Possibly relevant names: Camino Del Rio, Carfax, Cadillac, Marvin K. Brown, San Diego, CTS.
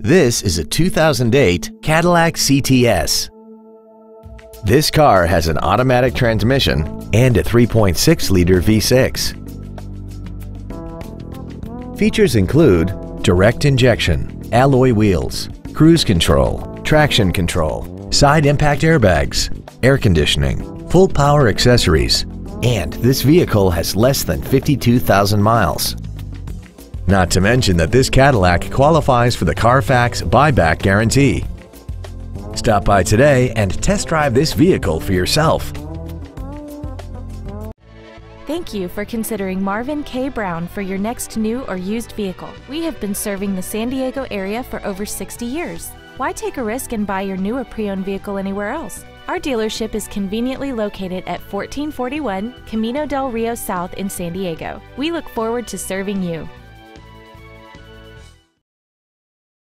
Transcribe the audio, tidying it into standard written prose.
This is a 2008 Cadillac CTS. This car has an automatic transmission and a 3.6-liter V6. Features include direct injection, alloy wheels, cruise control, traction control, side impact airbags, air conditioning, full power accessories, and this vehicle has less than 52,000 miles. Not to mention that this Cadillac qualifies for the Carfax buyback guarantee. Stop by today and test drive this vehicle for yourself. Thank you for considering Marvin K. Brown for your next new or used vehicle. We have been serving the San Diego area for over 60 years. Why take a risk and buy your new or pre-owned vehicle anywhere else? Our dealership is conveniently located at 1441 Camino del Rio South in San Diego. We look forward to serving you.